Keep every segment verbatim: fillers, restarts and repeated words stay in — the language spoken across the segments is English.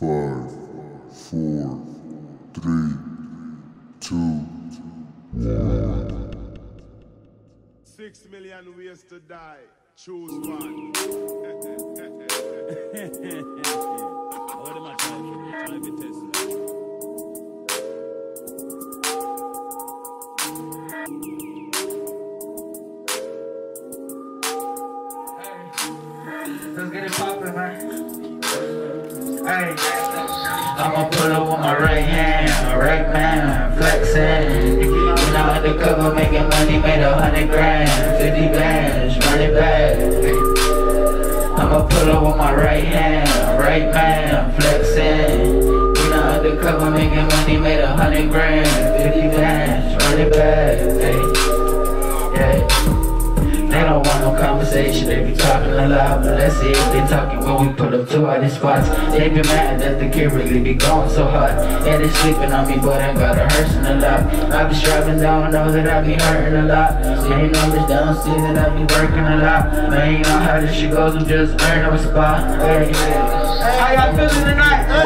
five, four, three, two, one. Six million ways to die. Choose one. What am I trying to do? Let's get it poppin', man. Hey, I'ma pull up with my right hand, my right man, flexin'. When I'm undercover, making money, made a hundred grand, fifty bands, run it back. I'ma pull up with my right hand, my right man, flexin'. When I'm undercover, making money, made a hundred grand, fifty bands, run it back. Hey, yeah. They don't want no conversation, they be talking a lot, but let's see if they talking when we pull up to all these spots. They be mad that the kid really be going so hard. Yeah, they sleeping on me, but I got a hurtin' a lot. I be striving down, know that I be hurting a lot. They ain't know this, they don't see that I be working a lot. Man, you know how this shit goes, I'm just earning a spot. Hey, how y'all feeling tonight? Hey,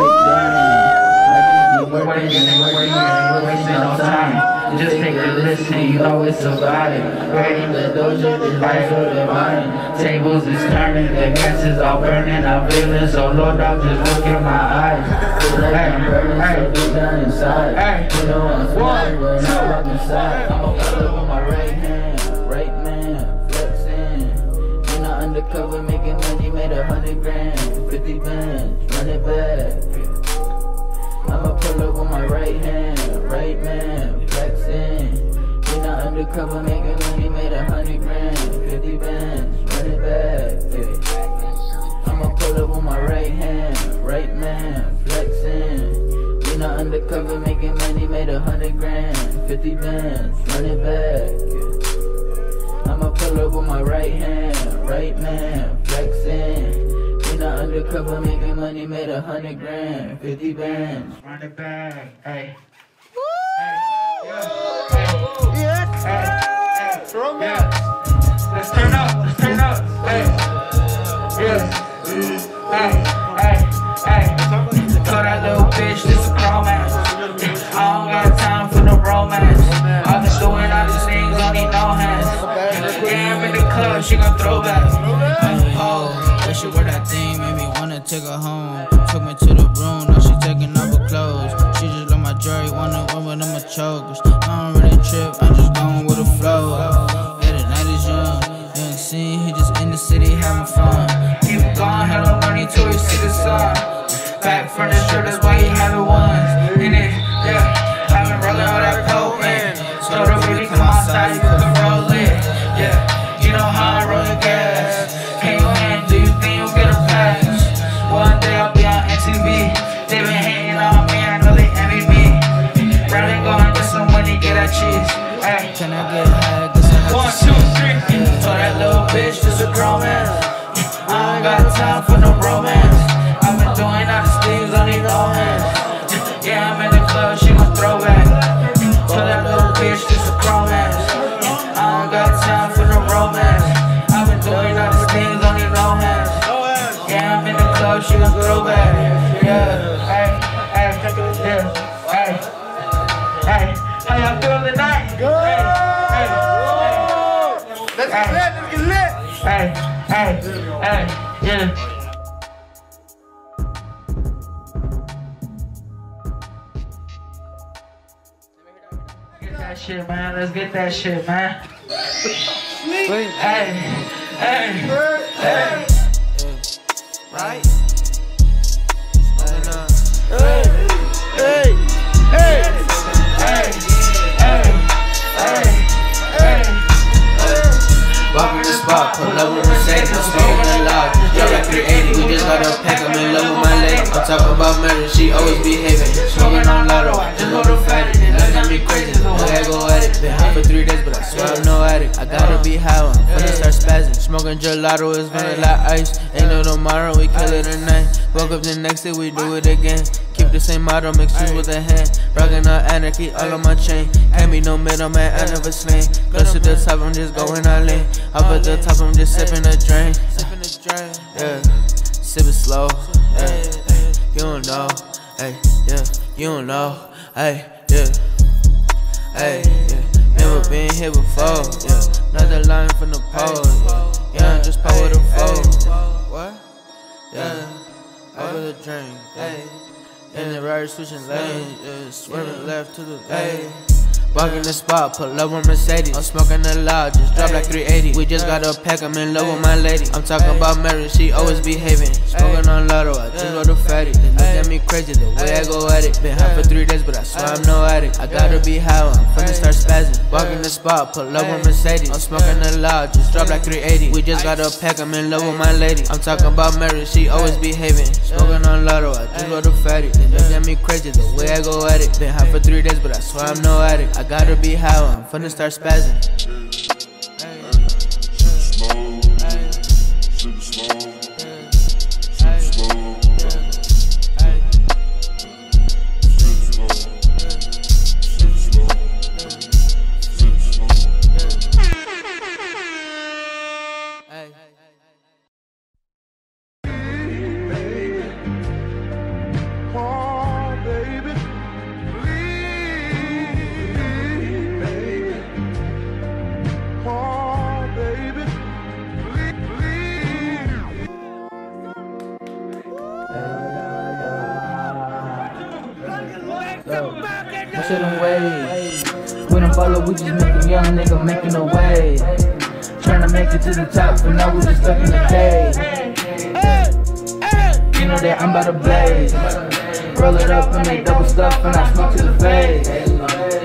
we're waiting, we're waiting, we're wasting no time. Just take a listen, you know it's about it. Ready the doja, this life of the mind. Tables is turning, the gas is all burning. I'm feeling so low, dog, just look in my eyes. It's like I'm burning so deep down inside. You know I'm smiling when I walk inside. I'm a pull with my right hand, right man, flexing. You know undercover, making money, made a hundred grand, fifty bands, run it back. I'ma pull up with my right hand, right man, flexin'. You know undercover, making money, made a hundred grand, fifty bands, run it back. I'ma pull up with my right hand, right man, flexin'. You know undercover, making money, made a hundred grand, fifty bands, run it back. I'ma pull up with my right hand, right man, flexin'. Undercover, making money, made a hundred grand, fifty bands, run it back, hey. Woo! Yes! Let's turn up, let's turn up, hey. Yes, hey, hey, hey. Call that little bitch, this is romance. I don't got time for no romance. I've been doing all these things, don't need no hands. Yeah, I'm in the club, she gon' throw back. Oh. She wore that thing, made me wanna take her home. Took me to the room, now she taking off her clothes. She just love my jewelry, wanna wear one of my chokers. I don't really trip, I'm just going with the flow. Yeah, the night is young, young scene, he just in the city having fun. Keep going, hella money till he see the sun. Back from the show, that's why he having ones. In it, yeah, I've been rolling all that coke in. So the really come outside, you can roll it. Yeah, you know how I roll the gas. One day I'll be on M T V. They been hating on me, I know they envy me. Rather go and get some money, get that cheese. Ay. Can I get high? One, two, three. Told that little bitch, this a grown man. I don't got time for no romance. I've been doing all these things, don't need no hands. Yeah, I'm in the club, she gon' throw back. Told that little bitch, this a grown man. I don't got time for no romance. I've been doing all these things, don't need no hands. She gon' throw back, yeah. Hey, hey, yeah. Hey, hey. How y'all feelin' tonight? Good. Hey, hey. Let's get lit. Let's get lit. Hey, hey, hey, yeah. Get that shit, man. Let's get that shit, man. Hey, hey, hey. Right. Hey, hey, hey, hey, hey, hey, hey. Walk in the spot, pull up with Mercedes, I'm smoking a lot. Yo, that three eighty, we just got a pack, I'm in love with my lady. I'm talking about murder, she always behaving. Smoking on lotto, just hold her fat in it. Life got me crazy, no way I go at it. Been high for three days, but I swear I'm no addict. I gotta be high when I'm finna start spazzing. Smoking gelato is vanilla ice. Ain't no tomorrow, we kill it tonight. Woke up the next day, we do it again. Keep the same motto, mixed juice with a hand. Rockin' on anarchy, all on my chain. Hand me no middleman, I never slain. Close to the top, I'm just going all in. Up at the top, I'm just sippin' a drink. Yeah, sip it slow. Yeah. You don't don't know, hey, yeah, you don't know, hey, yeah, hey, yeah, never been here before, yeah, another line from the pole, yeah, yeah, just power the fold, what, yeah, over the drink, hey, in the right switching lanes, yeah, swerving left to the lane. Walk in the spot, pull up on Mercedes. I'm smoking a lot, just drop like three eighty. We just got a pack, I'm in love with my lady. I'm talking about marriage, she always behaving. Smoking on Lotto, I just rolled a fatty. They look at me crazy, the way I go at it. Been high for three days, but I swear I'm no addict. I gotta be high, I'm finna start spazzing. Walk in the spot, pull up on Mercedes. I'm smoking a lot, just drop like three eighty. We just got a pack, I'm in love with my lady. I'm talking about marriage, she always behaving. Smoking on Lotto, I just rolled a fatty. They look at me crazy, the way I go at it. Been high for three days, but I swear I'm no addict. I I gotta be how I'm finna start spazzing. Hey, slow, super slow, super slow, super slow, we don't follow, we just make a young nigga making a way. Tryna make it to the top, but now we just stuck in the cave. You know that I'm about to blaze. Roll it up and make double stuff and I smoke to the face.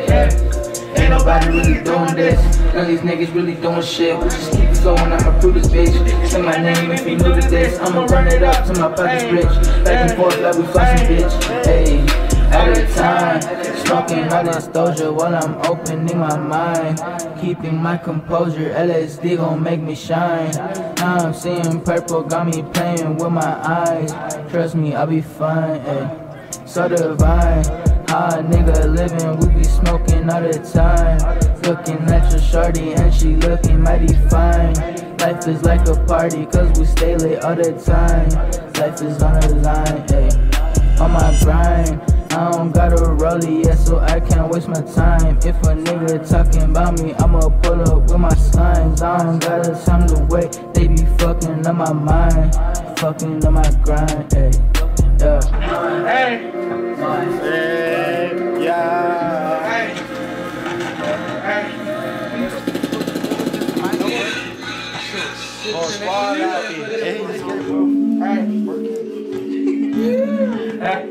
Yeah. Ain't nobody really doing this. None of these niggas really doing shit. We just keep it going, I'ma prove this bitch. Say my name if you new to this. I'ma run it up till my pocket's rich. Back and forth like we flossing, bitch. Hey. All the time, smoking all this doja while I'm opening my mind. Keeping my composure, L S D gon' make me shine. Now I'm seeing purple, got me playing with my eyes. Trust me, I'll be fine, ayy. So divine, ah, nigga living, we be smoking all the time. Looking at your shorty and she looking mighty fine. Life is like a party, cause we stay lit all the time. Life is on the line, ayy. On my grind. I don't got a rollie yet, so I can't waste my time. If a nigga talking about me, I'ma pull up with my slimes. I don't got a time to wait, they be fucking on my mind. Fucking on my grind, ayy, yeah. Hey, hey, yeah. Hey, hey. Oh, squad out here. Hey,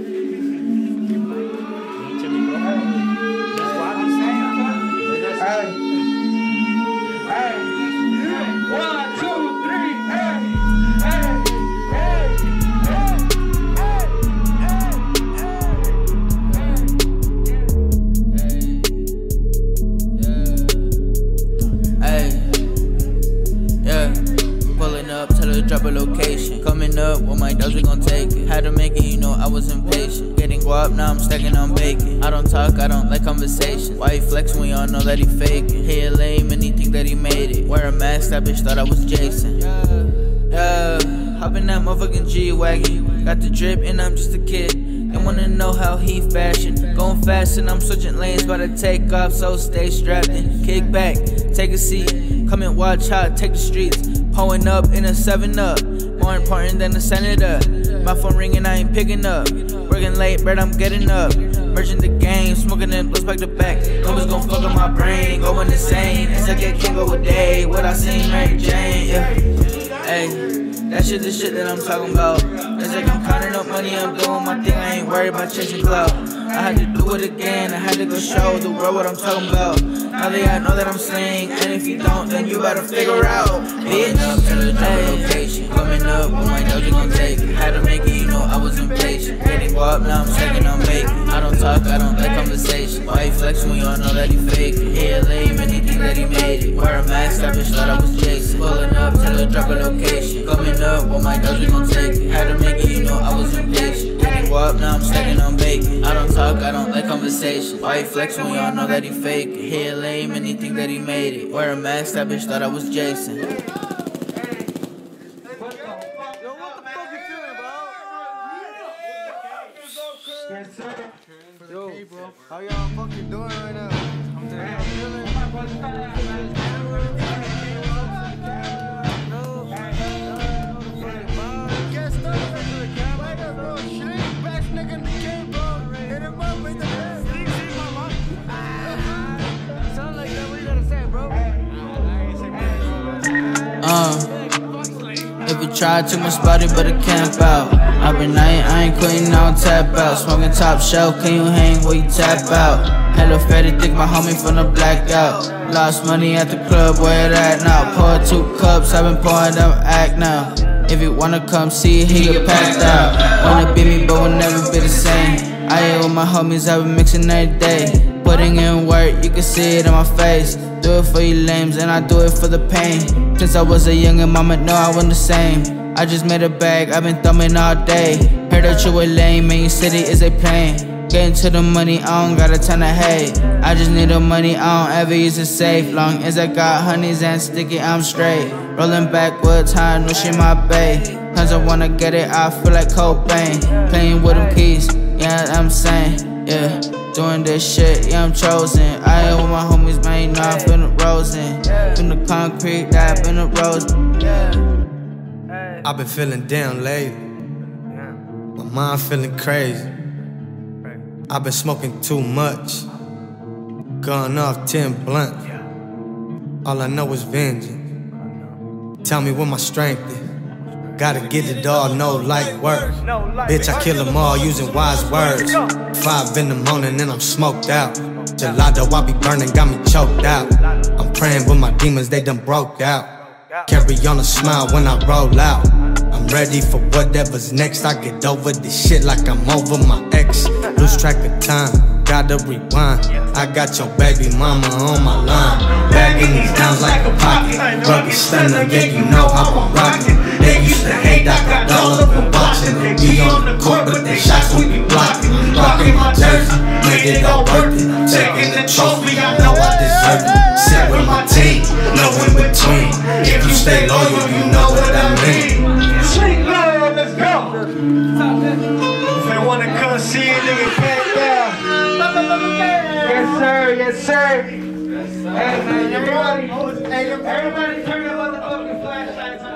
hey. Drop a location, coming up with my dogs, we gon' take it. Had to make it, you know I was impatient. Getting guap, now I'm stacking on bacon. I don't talk, I don't like conversation. Why he flex when y'all know that he faking? He a lame and he think that he made it. Wear a mask, that bitch thought I was Jason. Yeah, hop in that motherfucking G-Wagon. Got the drip and I'm just a kid. They wanna know how he fashioned. Going fast and I'm switching lanes, about to take off, so stay strapped in. Kick back, take a seat. Come and watch how I take the streets. Hoeing up in a seven up, more important than a senator. My phone ringing, I ain't picking up. Working late, bread, I'm getting up. Merging the game, smoking and bliss back to back. Numbers gon' fuck up my brain, going insane. It's like I can't go a day without seeing Mary Jane, yeah. Hey, that shit the shit that I'm talking about. It's like I'm counting up money, I'm doing my thing, I ain't worried about chasing clout. I had to do it again, I had to go show the world what I'm talking about. Now they I know that I'm slaying, and if you don't, then you better figure out. Bitch, up to the location, coming up with my dogs, you gon' take it. Had to make it, you know I was impatient. Getting guap, now I'm shaking, I'm making. I don't talk, I don't like conversation. Why he flex when y'all know that he fake it? He a lame, anything that he made it. Wear a mask, that bitch thought I was Jason. Pulling up to the drop a location, coming up with my dogs, you gon' take it. Had to make it, you know I was impatient. Getting guap, now I'm shaking, I'm making. I don't talk, I don't like conversation. Why he flex when y'all know that he fake it? He a lame, anything that he made it. Wear a mask, that bitch thought I was Jason. Hey, what the fuck? Yo, what the fuck you feeling, bro? Yes, sir. Yo, K, bro. How y'all fucking doing right now? I'm down. Uh, if you try too much body, better camp out. I been night, I ain't quitting, I don't tap out. Smoking top shelf, can you hang where you tap out? Hello fatty, think my homie from the blackout. Lost money at the club, where it at now? Pour two cups, I been pouring them act now. If you wanna come see it, he get passed out. Wanna be me, but we'll never be the same. I ain't with my homies, I been mixing every day. Putting in work, you can see it in my face. Do it for you lames, and I do it for the pain. Since I was a youngin', mama know I wasn't the same. I just made a bag, I been thumbing all day. Heard that you were lame, and your city is a plane. Getting to the money, I don't got a ton of hate. I just need the money, I don't ever use it safe. Long as I got honeys and sticky, I'm straight. Rolling backwards, high, no shit my bae. Cause I wanna get it, I feel like Cobain. Playing with them keys, yeah, I'm sane, yeah. Doing this shit, yeah, I'm chosen. I ain't with my homies, man, nah, I'm finna rosin'. Finna concrete, I finna rosin'. I been feeling down lately. My mind feeling crazy. I been smoking too much. Gone off ten blunts. All I know is vengeance. Tell me where my strength is. Gotta get the dog, no light work. Bitch, I kill them all using wise words. Five in the morning and I'm smoked out. Gelato, I be burning, got me choked out. I'm praying with my demons, they done broke out. Carry on a smile when I roll out. I'm ready for whatever's next. I get over this shit like I'm over my ex. Lose track of time, gotta rewind. I got your baby mama on my line. Bagging these downs like a pocket. Rubber stunner, yeah, you know how I'm rockin'. They used to hate, I got all of them boxing. Be on the court, but they shots we be blocking. Blocking my jersey, made it all worth it. Taking the trophy, I know I deserve it. Sit with my team, no in between. If you stay loyal, you know what I mean. Sweet love, let's go. If they wanna come see it, nigga, back down. Yes, sir, yes, sir. Yes, sir. Hey, everybody, hey, everybody turn the motherfucking flashlights on.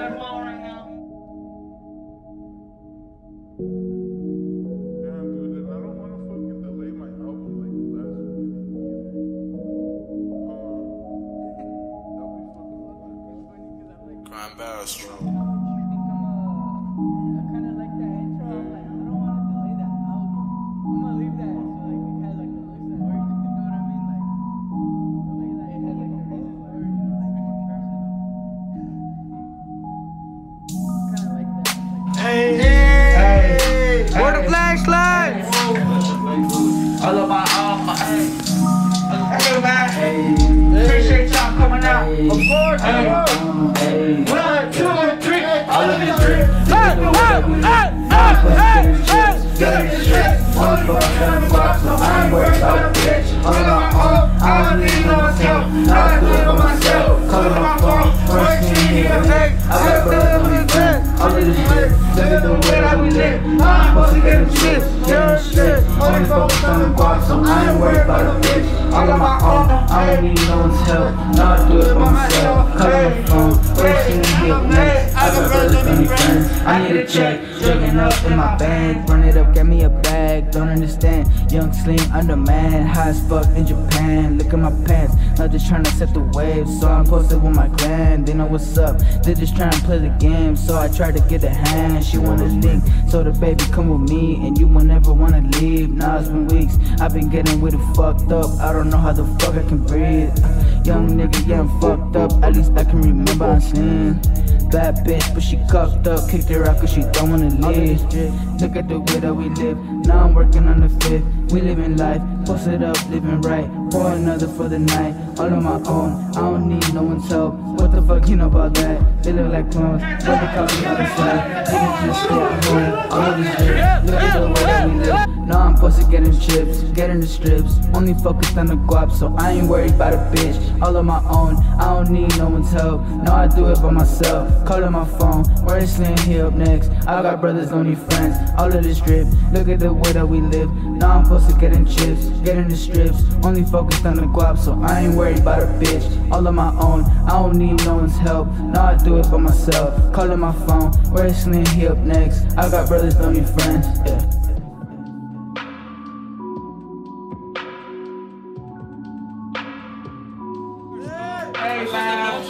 I'm embarrassed. I kind of like that intro. I'm like, I don't want to delay that album. I'm gonna leave that so like it has like the lyrics that work. You know what I mean? Like, like it has like the reason why, you know, like kind of like that. Hey, hey, hey, hey. Where the flashlights? Hey. All of my alma. Hey, man. Hey. Appreciate y'all coming out. Hey. Of course. Hey. Hey. I got my own, I ain't need no one's help. Now I do it by myself. Cut on the phone, wishing you get next. I got brothers and friends, I need a check. Jugging up in my bag, run it up, get me a bag. Don't understand, young, slim, undermanned. High as fuck in Japan, look at my pants. Now just trying to set the wave, so I'm posted with my clan. They know what's up, they just trying to play the game. So I tried to get a hand, she wanna link. So the baby come with me, and you will never wanna leave. Now it's been weeks, I've been getting with it fucked up. I don't I don't know how the fuck I can breathe. Young nigga, yeah, I'm fucked up. At least I can remember I'm slim. Bad bitch, but she cuffed up. Kicked her out cause she don't wanna leave. Look at the way that we live. Now I'm working on the fifth. We living life, posted up, living right. Pour another for the night. All on my own, I don't need no one's help. What the fuck you know about that? They look like clones, but they call me outside. Niggas just stay at home. All of this shit, look at the way that we live. Now I'm posted. getting chips, getting the strips. Only focused on the guap, so I ain't worried about a bitch. All on my own, I don't need no one's help. No, I do it by myself. Calling my phone, where it's laying here up next. I got brothers, don't need friends. All of this drip, look at the way that we live. Now I'm supposed to getting chips, getting the strips. Only focused on the guap, so I ain't worried about a bitch. All on my own, I don't need no one's help. No, I do it by myself. Calling my phone, where it's laying here up next. I got brothers, don't need friends. Yeah.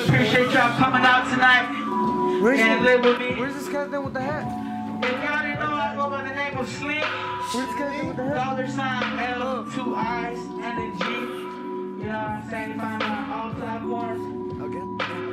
Appreciate y'all coming out tonight. Where's and live with me. Where's this guy then with the hat? If y'all didn't know, I go by the name of Slick. Where's this guy with the hat? Dollar sign L, two I's, and a G. You know what I'm saying? You find me on all platforms. Okay.